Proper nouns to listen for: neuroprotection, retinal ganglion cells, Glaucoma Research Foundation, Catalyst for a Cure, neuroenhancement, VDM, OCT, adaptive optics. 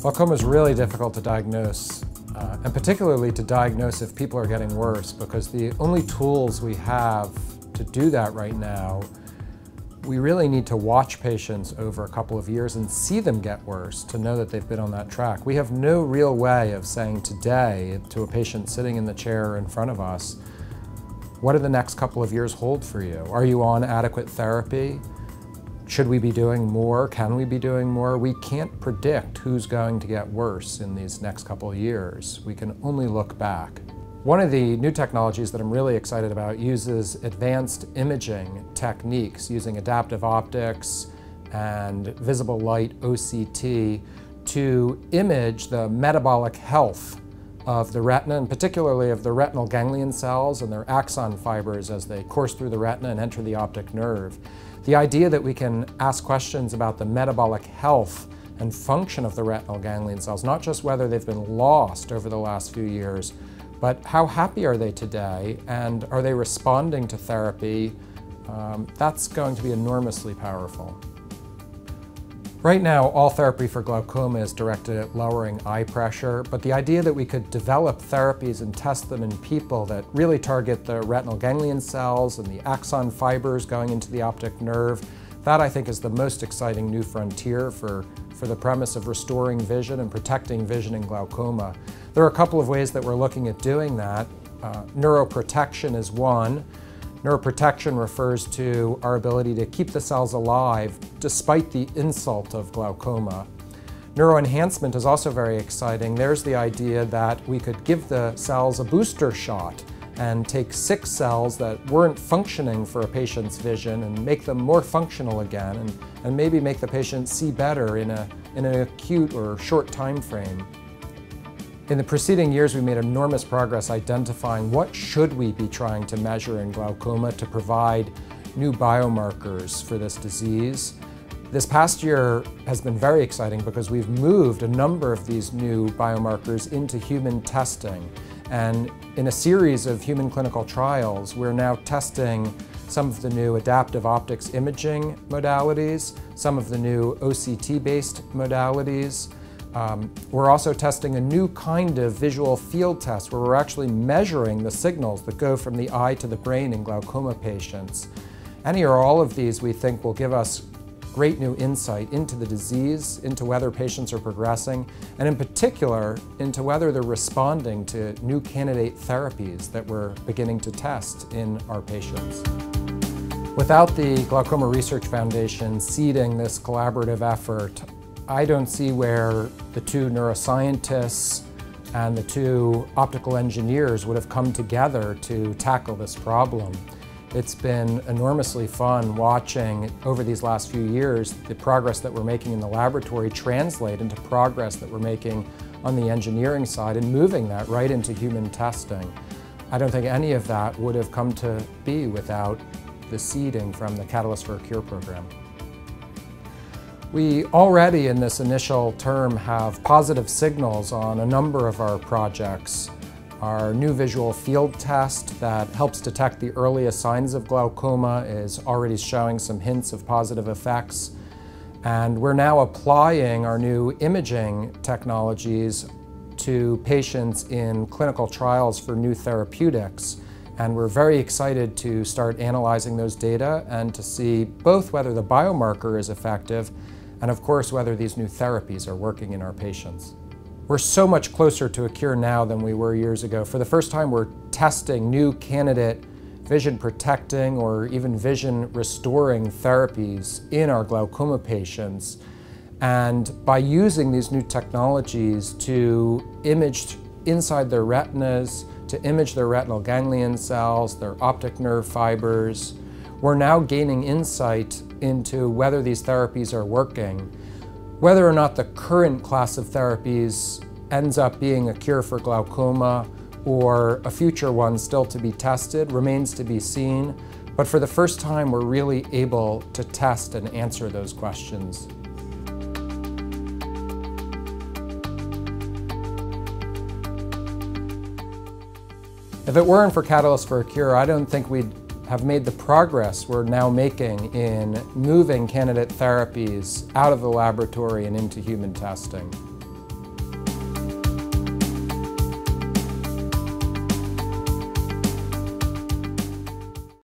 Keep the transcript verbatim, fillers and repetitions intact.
Glaucoma is really difficult to diagnose, uh, and particularly to diagnose if people are getting worse, because the only tools we have to do that right now, we really need to watch patients over a couple of years and see them get worse to know that they've been on that track. We have no real way of saying today to a patient sitting in the chair in front of us, what do the next couple of years hold for you? Are you on adequate therapy? Should we be doing more? Can we be doing more? We can't predict who's going to get worse in these next couple of years. We can only look back. One of the new technologies that I'm really excited about uses advanced imaging techniques using adaptive optics and visible light O C T to image the metabolic health of the retina, and particularly of the retinal ganglion cells and their axon fibers as they course through the retina and enter the optic nerve. The idea that we can ask questions about the metabolic health and function of the retinal ganglion cells, not just whether they've been lost over the last few years, but how happy are they today, and are they responding to therapy? Um, that's going to be enormously powerful. Right now, all therapy for glaucoma is directed at lowering eye pressure, but the idea that we could develop therapies and test them in people that really target the retinal ganglion cells and the axon fibers going into the optic nerve, that I think is the most exciting new frontier for, for the premise of restoring vision and protecting vision in glaucoma. There are a couple of ways that we're looking at doing that. Uh, neuroprotection is one. Neuroprotection refers to our ability to keep the cells alive despite the insult of glaucoma. Neuroenhancement is also very exciting. There's the idea that we could give the cells a booster shot and take six cells that weren't functioning for a patient's vision and make them more functional again, and, and maybe make the patient see better in, a, in an acute or short time frame. In the preceding years, we made enormous progress identifying what should we be trying to measure in glaucoma to provide new biomarkers for this disease. This past year has been very exciting because we've moved a number of these new biomarkers into human testing. And in a series of human clinical trials, we're now testing some of the new adaptive optics imaging modalities, some of the new O C T-based modalities. Um, we're also testing a new kind of visual field test where we're actually measuring the signals that go from the eye to the brain in glaucoma patients. Any or all of these we think will give us great new insight into the disease, into whether patients are progressing, and in particular into whether they're responding to new candidate therapies that we're beginning to test in our patients. Without the Glaucoma Research Foundation seeding this collaborative effort, I don't see where the two neuroscientists and the two optical engineers would have come together to tackle this problem. It's been enormously fun watching over these last few years the progress that we're making in the laboratory translate into progress that we're making on the engineering side and moving that right into human testing. I don't think any of that would have come to be without the seeding from the Catalyst for a Cure program. We already in this initial term have positive signals on a number of our projects. Our new visual field test that helps detect the earliest signs of glaucoma is already showing some hints of positive effects. And we're now applying our new imaging technologies to patients in clinical trials for new therapeutics. And we're very excited to start analyzing those data and to see both whether the biomarker is effective and, of course, whether these new therapies are working in our patients. We're so much closer to a cure now than we were years ago. For the first time, we're testing new candidate vision-protecting or even vision-restoring therapies in our glaucoma patients. And by using these new technologies to image inside their retinas, to image their retinal ganglion cells, their optic nerve fibers, we're now gaining insight into whether these therapies are working. Whether or not the current class of therapies ends up being a cure for glaucoma or a future one still to be tested remains to be seen, but for the first time we're really able to test and answer those questions. If it weren't for Catalyst for a Cure, I don't think we'd have made the progress we're now making in moving candidate therapies out of the laboratory and into human testing.